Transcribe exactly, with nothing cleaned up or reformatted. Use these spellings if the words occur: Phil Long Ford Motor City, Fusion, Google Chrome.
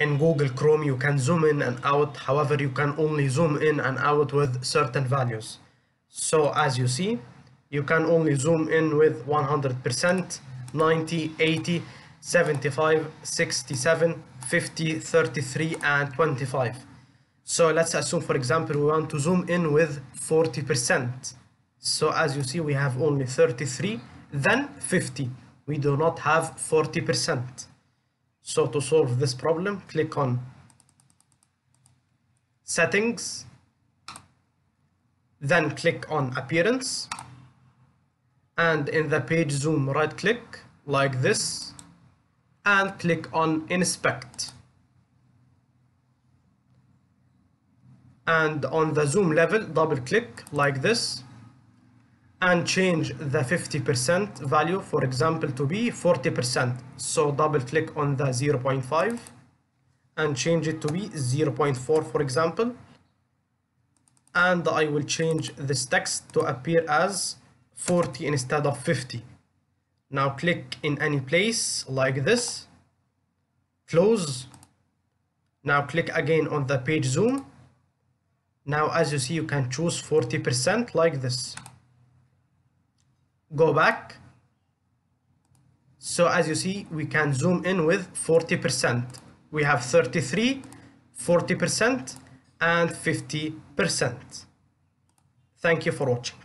In Google Chrome, you can zoom in and out. However, you can only zoom in and out with certain values. So as you see, you can only zoom in with one hundred percent, ninety, eighty, seventy-five, sixty-seven, fifty, thirty-three, and twenty-five. So let's assume, for example, we want to zoom in with forty percent. So as you see, we have only thirty-three, then fifty. We do not have forty percent. So to solve this problem, click on Settings, then click on Appearance, and in the page zoom, right click like this and click on Inspect. And on the zoom level, double click like this and change the fifty percent value, for example, to be forty percent. So double click on the zero point five and change it to be zero point four, for example. And I will change this text to appear as forty instead of fifty. Now click in any place like this, close. Now click again on the page zoom. Now as you see, you can choose forty percent like this. Go back. So as you see, we can zoom in with forty percent. We have thirty-three, forty percent, and fifty percent. Thank you for watching.